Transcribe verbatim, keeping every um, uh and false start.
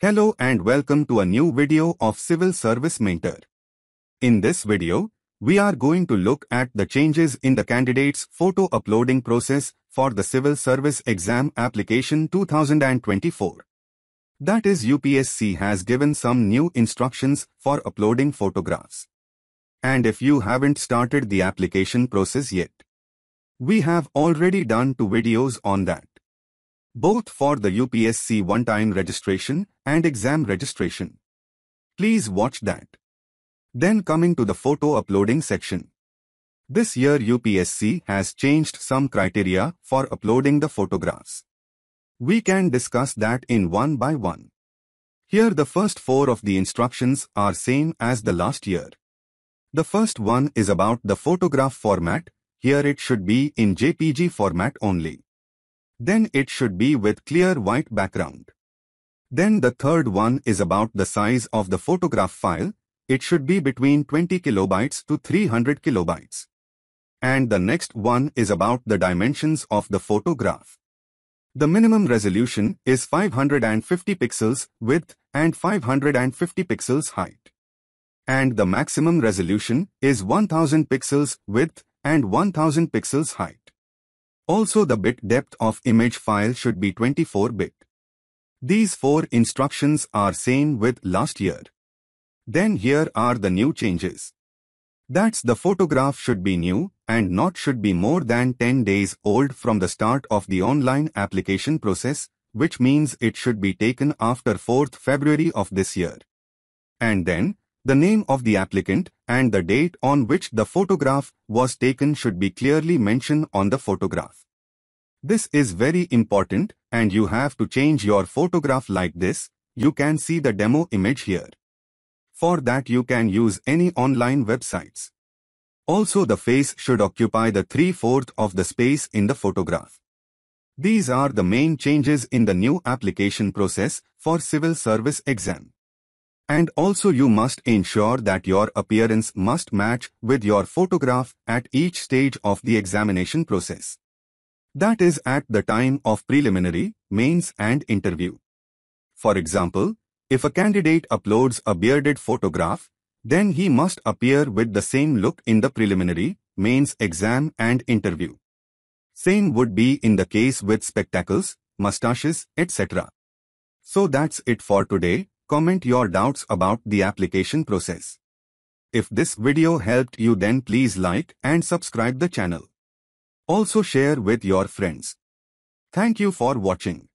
Hello and welcome to a new video of Civil Service Mentor. In this video, we are going to look at the changes in the candidate's photo uploading process for the Civil Service Exam Application two thousand twenty-four. That is, U P S C has given some new instructions for uploading photographs. And if you haven't started the application process yet, we have already done two videos on that. Both for the U P S C one-time registration and exam registration. Please watch that. Then coming to the photo uploading section. This year U P S C has changed some criteria for uploading the photographs. We can discuss that in one by one. Here the first four of the instructions are same as the last year. The first one is about the photograph format. Here it should be in J P G format only. Then it should be with clear white background. Then the third one is about the size of the photograph file. It should be between twenty kilobytes to three hundred kilobytes. And the next one is about the dimensions of the photograph. The minimum resolution is five hundred fifty pixels width and five hundred fifty pixels height. And the maximum resolution is one thousand pixels width and one thousand pixels height. Also, the bit depth of image file should be twenty-four bit. These four instructions are same with last year. Then here are the new changes. That's the photograph should be new and not should be more than ten days old from the start of the online application process, which means it should be taken after fourth February of this year. And then, the name of the applicant and the date on which the photograph was taken should be clearly mentioned on the photograph. This is very important and you have to change your photograph like this. You can see the demo image here. For that you can use any online websites. Also the face should occupy the three-fourths of the space in the photograph. These are the main changes in the new application process for Civil Service Exam. And also you must ensure that your appearance must match with your photograph at each stage of the examination process. That is at the time of preliminary, mains and interview. For example, if a candidate uploads a bearded photograph, then he must appear with the same look in the preliminary, mains exam and interview. Same would be in the case with spectacles, mustaches, et cetera. So that's it for today. Comment your doubts about the application process. If this video helped you, then please like and subscribe the channel. Also share with your friends. Thank you for watching.